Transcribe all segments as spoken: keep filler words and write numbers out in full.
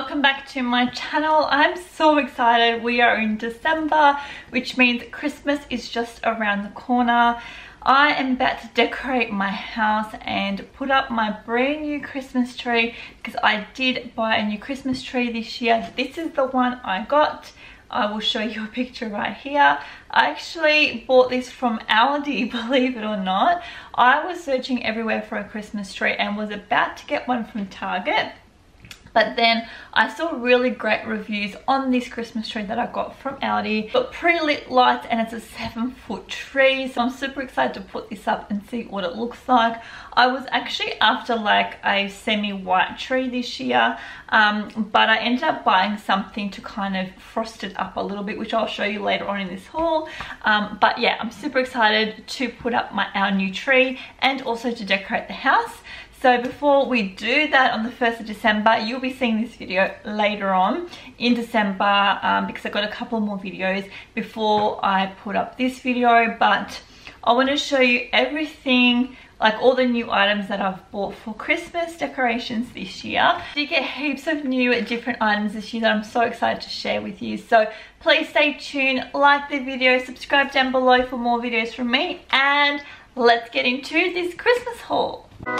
welcome back to my channel. I'm so excited. We are in December, which means Christmas is just around the corner. I am about to decorate my house and put up my brand new Christmas tree because I did buy a new Christmas tree this year. This is the one I got. I will show you a picture right here. I actually bought this from ALDI, believe it or not. I was searching everywhere for a Christmas tree and was about to get one from Target. But then I saw really great reviews on this Christmas tree that I got from ALDI. Got pre-lit lights and it's a seven foot tree. So I'm super excited to put this up and see what it looks like. I was actually after like a semi-white tree this year. Um, but I ended up buying something to kind of frost it up a little bit, which I'll show you later on in this haul. Um, but yeah, I'm super excited to put up my our new tree and also to decorate the house. So before we do that on the first of December, you'll be seeing this video later on in December um, because I've got a couple more videos before I put up this video. But I want to show you everything, like all the new items that I've bought for Christmas decorations this year. You get heaps of new different items this year that I'm so excited to share with you. So please stay tuned, like the video, subscribe down below for more videos from me, and let's get into this Christmas haul. So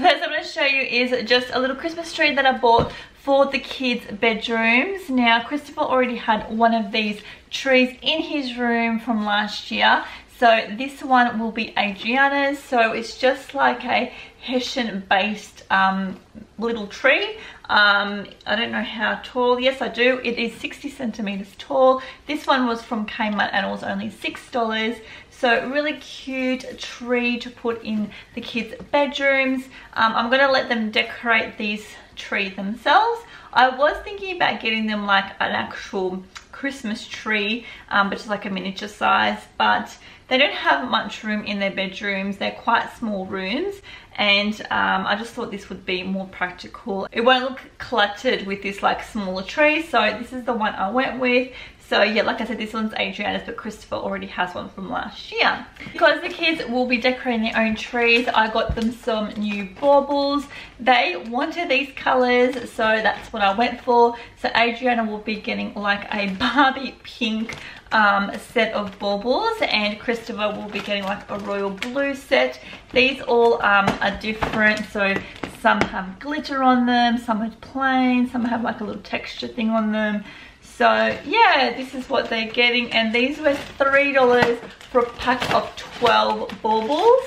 first I'm going to show you is just a little Christmas tree that I bought for the kids' bedrooms. Now Christopher already had one of these trees in his room from last year. So this one will be Adriana's. So it's just like a Hessian based um, little tree. Um, I don't know how tall. Yes, I do. It is sixty centimeters tall. This one was from Kmart and it was only six dollars. So really cute tree to put in the kids' bedrooms. Um, I'm going to let them decorate these trees themselves. I was thinking about getting them like an actual Christmas tree, um, but just like a miniature size, but they don't have much room in their bedrooms. They're quite small rooms, and um, I just thought this would be more practical. It won't look cluttered with this like smaller tree, so this is the one I went with. So yeah, like I said, this one's Adriana's, but Christopher already has one from last year. Because the kids will be decorating their own trees, I got them some new baubles. They wanted these colours, so that's what I went for. So Adriana will be getting like a Barbie pink um, set of baubles, and Christopher will be getting like a royal blue set. These all um, are different, so some have glitter on them, some are plain, some have like a little texture thing on them. So yeah, this is what they're getting, and these were three dollars for a pack of twelve baubles.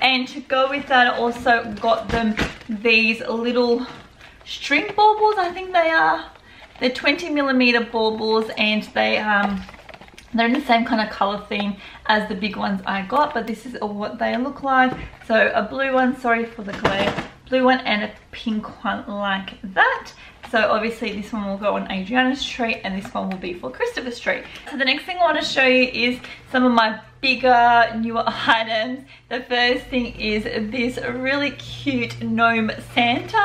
And to go with that, I also got them these little string baubles, I think they are. They're twenty millimeter baubles, and they, um, they're in the same kind of colour theme as the big ones I got, but this is what they look like. So a blue one, sorry for the glare, blue one and a pink one like that. So obviously this one will go on Adriana's tree and this one will be for Christopher's tree. So the next thing I want to show you is some of my bigger, newer items. The first thing is this really cute gnome Santa.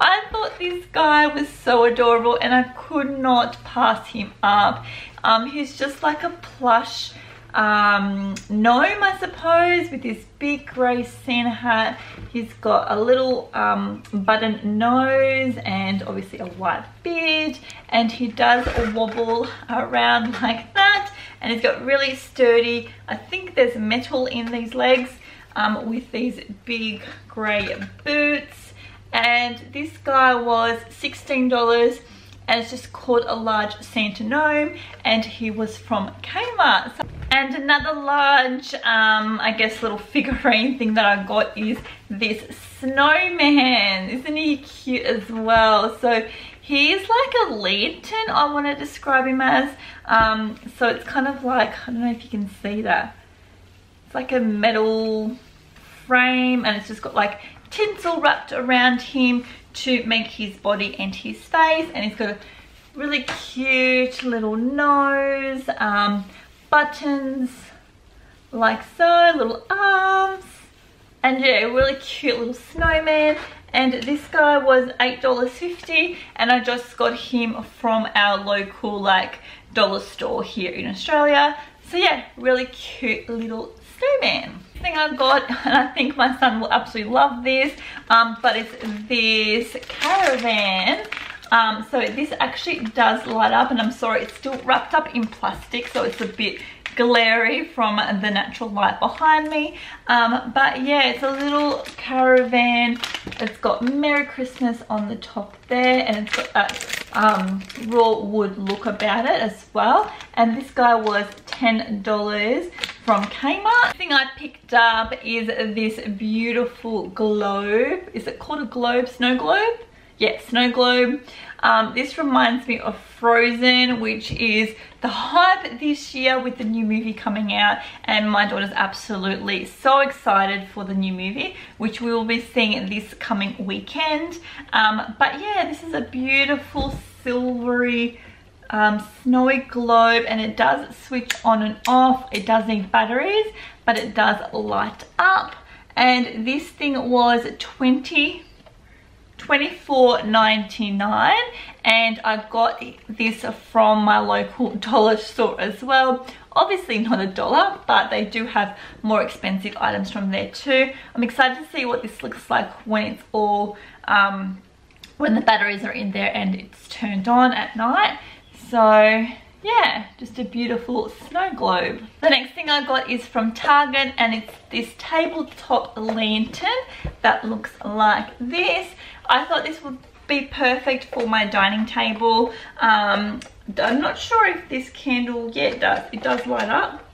I thought this guy was so adorable and I could not pass him up. Um, he's just like a plush um gnome, I suppose, with this big grey Santa hat. He's got a little um button nose and obviously a white beard, and he does wobble around like that, and he's got really sturdy, I think there's metal in these legs, um with these big grey boots. And this guy was sixteen dollars. And it's just called a large Santa gnome, and he was from Kmart. So, and another large, um, I guess, little figurine thing that I got is this snowman. Isn't he cute as well? So he is like a lantern, I want to describe him as. Um, so it's kind of like, I don't know if you can see that. It's like a metal frame, and it's just got like tinsel wrapped around him to make his body and his face, and he's got a really cute little nose, um, buttons like so, little arms, and yeah, a really cute little snowman. And this guy was eight dollars fifty, and I just got him from our local like dollar store here in Australia. So yeah, really cute little snowman. The thing I got, and I think my son will absolutely love this, um, but it's this caravan. Um, so this actually does light up, and I'm sorry, it's still wrapped up in plastic, so it's a bit glary from the natural light behind me, um, but yeah, it's a little caravan. It's got Merry Christmas on the top there, and it's got that um, raw wood look about it as well. And this guy was ten dollars from Kmart. The thing I picked up is this beautiful globe. Is it called a globe? Snow globe? Yeah, snow globe. Um, this reminds me of Frozen, which is the hype this year with the new movie coming out, and my daughter's absolutely so excited for the new movie, which we will be seeing this coming weekend. Um, but yeah, this is a beautiful silvery um, snowy globe, and it does switch on and off. It does need batteries, but it does light up, and this thing was twenty-four ninety-nine, and I got this from my local dollar store as well. Obviously not a dollar, but they do have more expensive items from there too. I'm excited to see what this looks like when it's all um when the batteries are in there and it's turned on at night. So yeah, just a beautiful snow globe. The next thing I got is from Target, and it's this tabletop lantern that looks like this. I thought this would be perfect for my dining table. um I'm not sure if this candle yet does it does light up.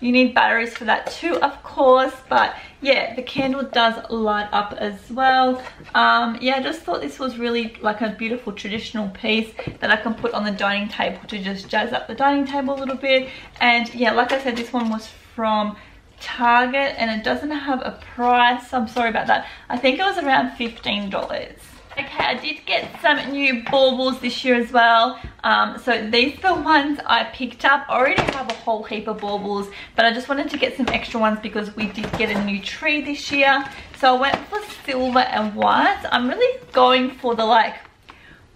You need batteries for that too, of course, but yeah, the candle does light up as well. Um, yeah, I just thought this was really like a beautiful traditional piece that I can put on the dining table to just jazz up the dining table a little bit. And yeah, like I said, this one was from Target, and it doesn't have a price. I'm sorry about that. I think it was around fifteen dollars. Okay, I did get some new baubles this year as well. Um, so these are the ones I picked up. I already have a whole heap of baubles, but I just wanted to get some extra ones because we did get a new tree this year. So I went for silver and white. I'm really going for the like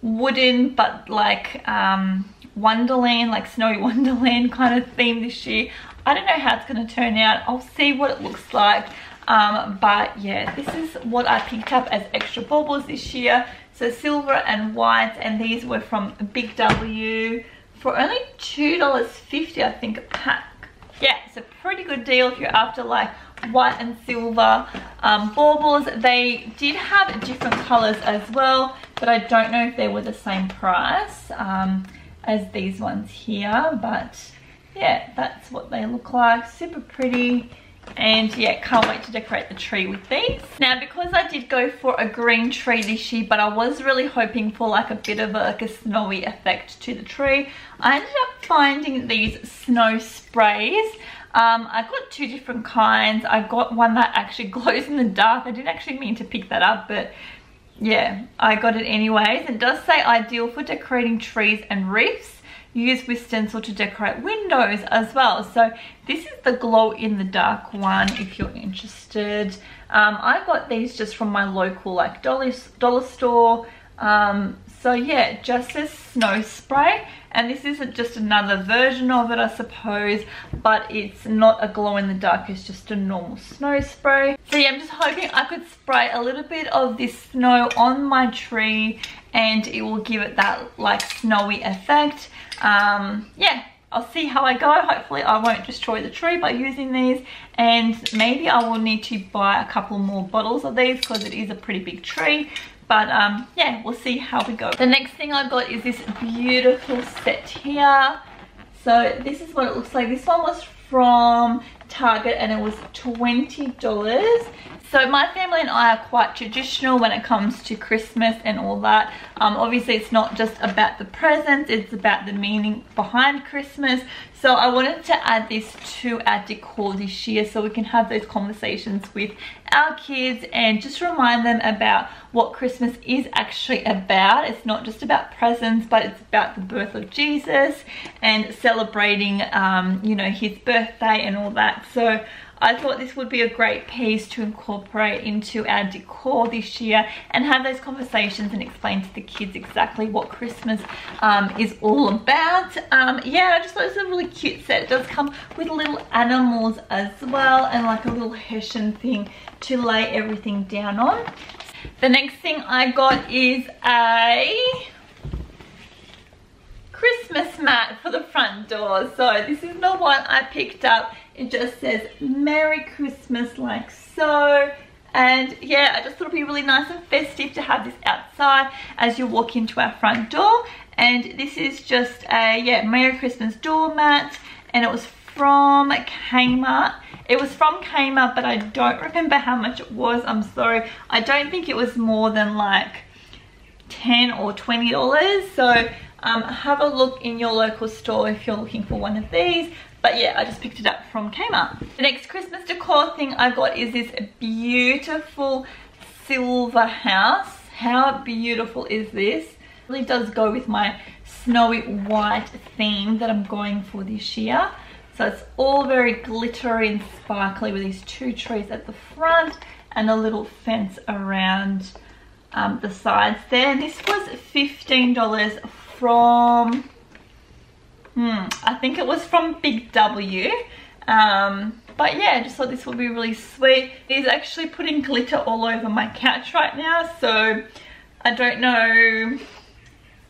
wooden, but like um, Wonderland, like Snowy Wonderland kind of theme this year. I don't know how it's going to turn out. I'll see what it looks like. Um, but yeah, this is what I picked up as extra baubles this year. So silver and white, and these were from big W for only two dollars fifty, I think, a pack. Yeah, it's a pretty good deal if you're after like white and silver um, baubles. They did have different colors as well, but I don't know if they were the same price um, as these ones here. But yeah, that's what they look like. Super pretty. And yeah, can't wait to decorate the tree with these. Now, because I did go for a green tree this year, but I was really hoping for like a bit of a, like a snowy effect to the tree, I ended up finding these snow sprays. Um, I got two different kinds. I got one that actually glows in the dark. I didn't actually mean to pick that up, but yeah, I got it anyways. It does say ideal for decorating trees and reefs. Use with stencil to decorate windows as well. So this is the glow in the dark one if you're interested. um I got these just from my local like dollar dollar store. Um so yeah, just as snow spray, and this isn't just another version of it, I suppose, but it's not a glow in the dark, it's just a normal snow spray. So yeah, I'm just hoping I could spray a little bit of this snow on my tree, and it will give it that like snowy effect. Um yeah, I'll see how I go. Hopefully I won't destroy the tree by using these, and maybe I will need to buy a couple more bottles of these because it is a pretty big tree. But um yeah, we'll see how we go. The next thing I got is this beautiful set here. So this is what it looks like. This one was from Target, and it was twenty dollars. So my family and I are quite traditional when it comes to Christmas and all that. Um, obviously it's not just about the presents, it's about the meaning behind Christmas. So I wanted to add this to our decor this year so we can have those conversations with our kids and just remind them about what Christmas is actually about. It's not just about presents, but it's about the birth of Jesus and celebrating, um, you know, his birthday and all that. So I thought this would be a great piece to incorporate into our decor this year and have those conversations and explain to the kids exactly what Christmas um, is all about. Um, yeah, I just thought it was a really cute set. It does come with little animals as well and like a little Hessian thing to lay everything down on. The next thing I got is a Christmas mat for the front door. So this is not one I picked up. It just says Merry Christmas like so. And yeah, I just thought it'd be really nice and festive to have this outside as you walk into our front door. And this is just a yeah Merry Christmas doormat, and it was from Kmart. It was from Kmart, but I don't remember how much it was. I'm sorry. I don't think it was more than like ten or twenty dollars. So um, have a look in your local store if you're looking for one of these. But yeah, I just picked it up from Kmart. The next Christmas decor thing I got is this beautiful silver house. How beautiful is this? It really does go with my snowy white theme that I'm going for this year. So it's all very glittery and sparkly with these two trees at the front and a little fence around um, the sides there. This was fifteen dollars from, hmm, I think it was from big W. Um, but yeah, I just thought this would be really sweet. It's actually putting glitter all over my couch right now. So I don't know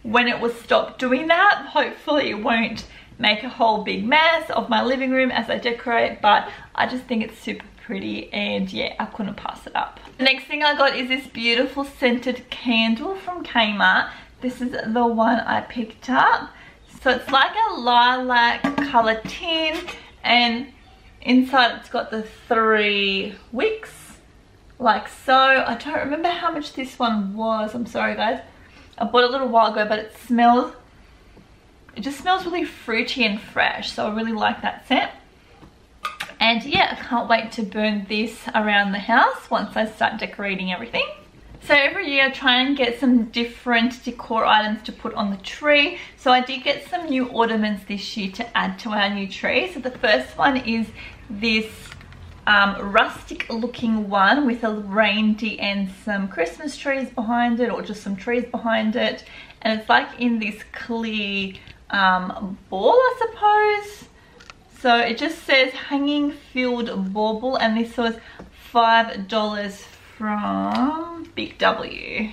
when it will stop doing that. Hopefully it won't make a whole big mess of my living room as I decorate, but I just think it's super pretty and yeah, I couldn't pass it up. The next thing I got is this beautiful scented candle from Kmart. This is the one I picked up. So it's like a lilac color tin, and inside it's got the three wicks like so. I don't remember how much this one was. I'm sorry guys. I bought it a little while ago, but it smells It just smells really fruity and fresh, so I really like that scent. And yeah, I can't wait to burn this around the house once I start decorating everything. So every year I try and get some different decor items to put on the tree. So I did get some new ornaments this year to add to our new tree. So the first one is this um, rustic looking one with a reindeer and some Christmas trees behind it, or just some trees behind it. And it's like in this clear um ball, I suppose. So it just says hanging field bauble, and this was five dollars from big W.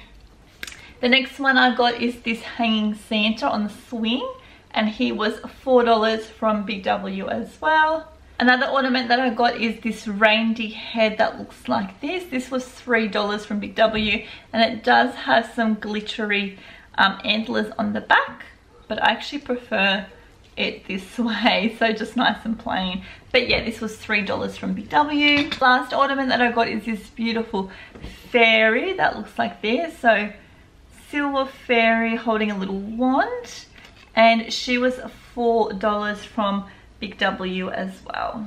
The next one I got is this hanging Santa on the swing, and he was four dollars from big W as well. Another ornament that I got is this reindeer head that looks like this. This was three dollars from big W, and it does have some glittery um antlers on the back, but I actually prefer it this way, so just nice and plain. But yeah, this was three dollars from big W. Last ornament that I got is this beautiful fairy that looks like this. So silver fairy holding a little wand, and she was four dollars from big W as well.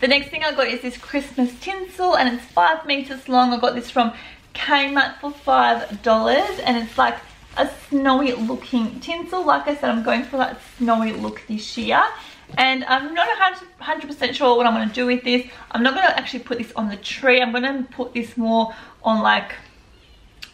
The next thing I got is this Christmas tinsel, and it's five meters long. I got this from Kmart for five dollars, and it's like a snowy looking tinsel. Like I said, I'm going for that snowy look this year, and I'm not one hundred percent sure what I'm going to do with this. I'm not going to actually put this on the tree. I'm going to put this more on like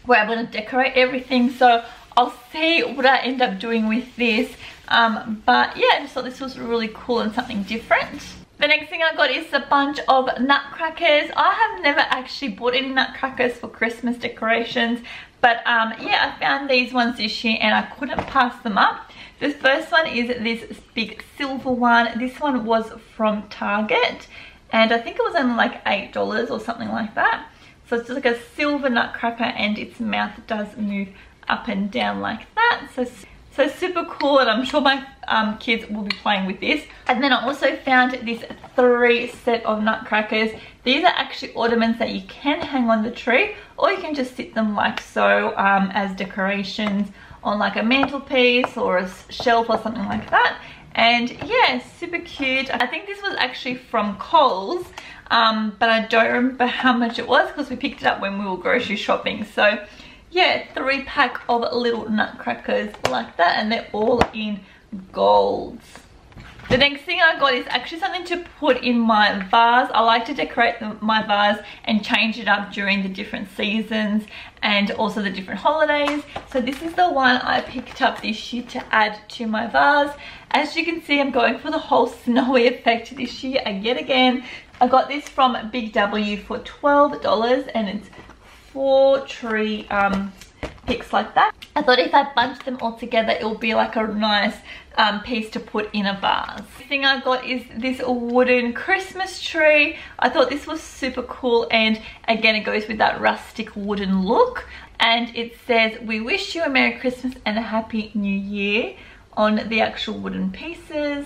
where I'm going to decorate everything, so I'll see what I end up doing with this. Um, but yeah, I just thought this was really cool and something different. The next thing I got is a bunch of nutcrackers. I have never actually bought any nutcrackers for Christmas decorations, but um, yeah, I found these ones this year and I couldn't pass them up. This first one is this big silver one. This one was from Target, and I think it was only like eight dollars or something like that. So it's just like a silver nutcracker, and its mouth does move up and down like that. So So super cool, and I'm sure my um, kids will be playing with this. And then I also found this three set of nutcrackers. These are actually ornaments that you can hang on the tree, or you can just sit them like so um, as decorations on like a mantelpiece or a shelf or something like that. And yeah, super cute. I think this was actually from Coles, um, but I don't remember how much it was because we picked it up when we were grocery shopping. So yeah, three pack of little nutcrackers like that, and they're all in golds. The next thing I got is actually something to put in my vase. I like to decorate my vase and change it up during the different seasons and also the different holidays. So this is the one I picked up this year to add to my vase. As you can see, I'm going for the whole snowy effect this year yet again. I got this from big W for twelve dollars and it's four tree um picks like that. I thought if I bunch them all together it will be like a nice um, piece to put in a vase. The thing I got is this wooden Christmas tree. I thought this was super cool, and again it goes with that rustic wooden look, and it says we wish you a Merry Christmas and a Happy New Year on the actual wooden pieces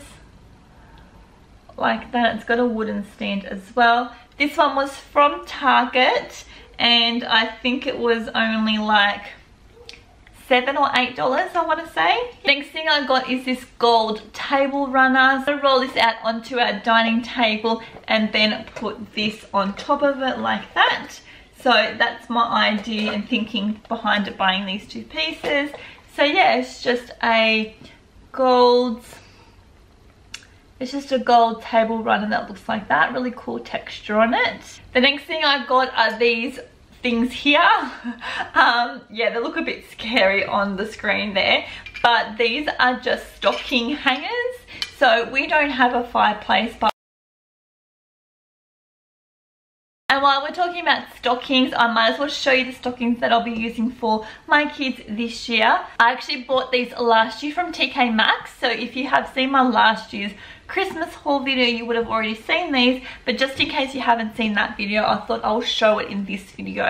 like that. It's got a wooden stand as well. This one was from Target and I think it was only like seven or eight dollars I want to say. Next thing I got is this gold table runner. So roll this out onto our dining table and then put this on top of it like that. So that's my idea and thinking behind buying these two pieces. So yeah, it's just a gold It's just a gold table runner that looks like that. Really cool texture on it. The next thing I got are these things here. Um, yeah, they look a bit scary on the screen there. But these are just stocking hangers. So we don't have a fireplace. But and while we're talking about stockings, I might as well show you the stockings that I'll be using for my kids this year. I actually bought these last year from T K Maxx. So if you have seen my last year's Christmas haul video, you would have already seen these, but just in case you haven't seen that video, I thought I'll show it in this video.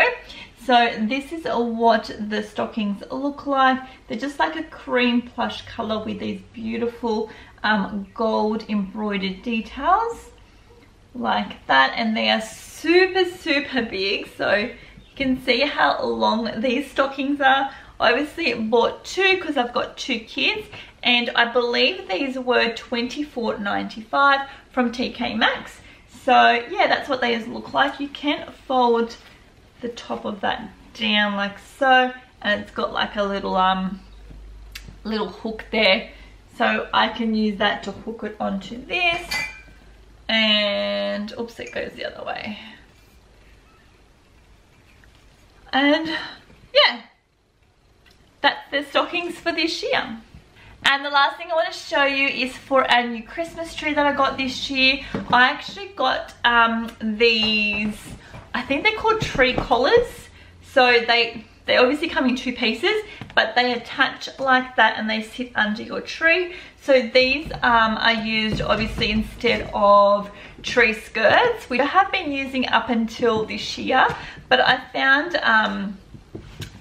So this is what the stockings look like. They're just like a cream plush color with these beautiful um, gold embroidered details like that, and they are super super big. So you can see how long these stockings are. I obviously bought two because I've got two kids, and I believe these were twenty-four ninety-five from T K Maxx. So yeah, that's what these look like. You can fold the top of that down like so, and it's got like a little um little hook there, so I can use that to hook it onto this, and oops, it goes the other way. And yeah, that's the stockings for this year. And the last thing I want to show you is for our new Christmas tree that I got this year. I actually got um, these, I think they're called tree collars. So they, they obviously come in two pieces, but they attach like that and they sit under your tree. So these um, are used obviously instead of tree skirts, which I have been using up until this year, but I found... Um,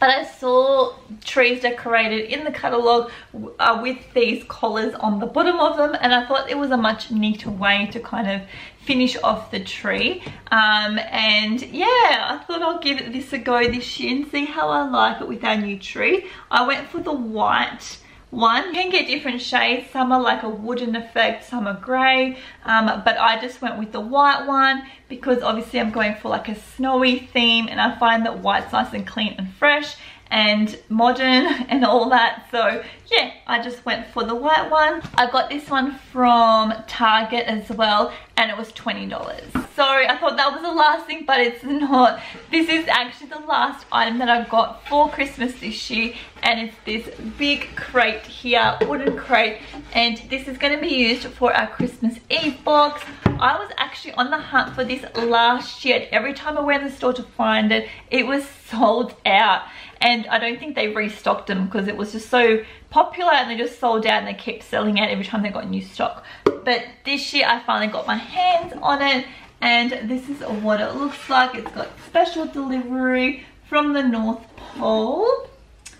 But I saw trees decorated in the catalogue uh, with these collars on the bottom of them, and I thought it was a much neater way to kind of finish off the tree. Um, and yeah, I thought I'll give this a go this year and see how I like it with our new tree. I went for the white one. You can get different shades. Some are like a wooden effect, some are grey, um, but I just went with the white one because obviously I'm going for like a snowy theme, and I find that white's nice and clean and fresh and modern and all that. So yeah, I just went for the white one. I got this one from Target as well, and it was twenty dollars. Sorry, I thought that was the last thing, but it's not. This is actually the last item that I got for Christmas this year, and it's this big crate here, wooden crate, and this is going to be used for our Christmas Eve box. I was actually on the hunt for this last year, and every time I went in the store to find it, it was sold out. And I don't think they restocked them because it was just so popular, and they just sold out and they kept selling out every time they got new stock. But this year I finally got my hands on it, and this is what it looks like. It's got special delivery from the North Pole.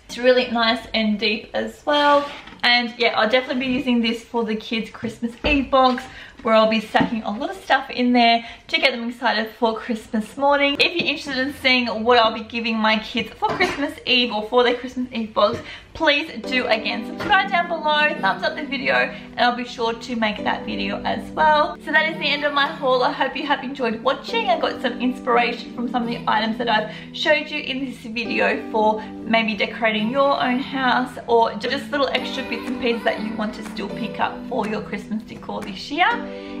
It's really nice and deep as well. And yeah, I'll definitely be using this for the kids' Christmas Eve box, where I'll be stacking a lot of stuff in there to get them excited for Christmas morning. If you're interested in seeing what I'll be giving my kids for Christmas Eve or for their Christmas Eve box, please do again subscribe down below, thumbs up the video, and I'll be sure to make that video as well. So that is the end of my haul. I hope you have enjoyed watching. I got some inspiration from some of the items that I've showed you in this video for maybe decorating your own house, or just little extra bits and pieces that you want to still pick up for your Christmas decor this year.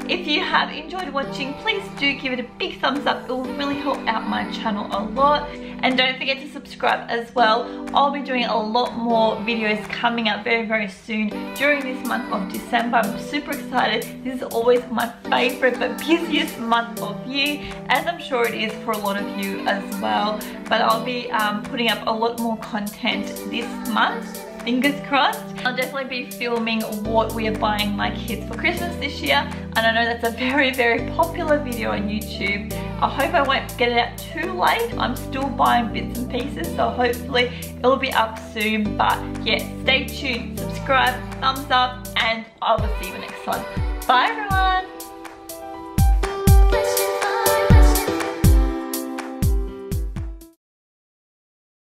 If you have enjoyed watching, please do give it a big thumbs up. It will really help out my channel a lot. And don't forget to subscribe as well. I'll be doing a lot more videos coming up very, very soon during this month of December. I'm super excited. This is always my favorite but busiest month of year, as I'm sure it is for a lot of you as well. But I'll be um, putting up a lot more content this month. Fingers crossed. I'll definitely be filming what we are buying my kids for Christmas this year. And I know that's a very, very popular video on YouTube. I hope I won't get it out too late. I'm still buying bits and pieces, so hopefully it'll be up soon. But yeah, stay tuned, subscribe, thumbs up, and I will see you next time. Bye everyone!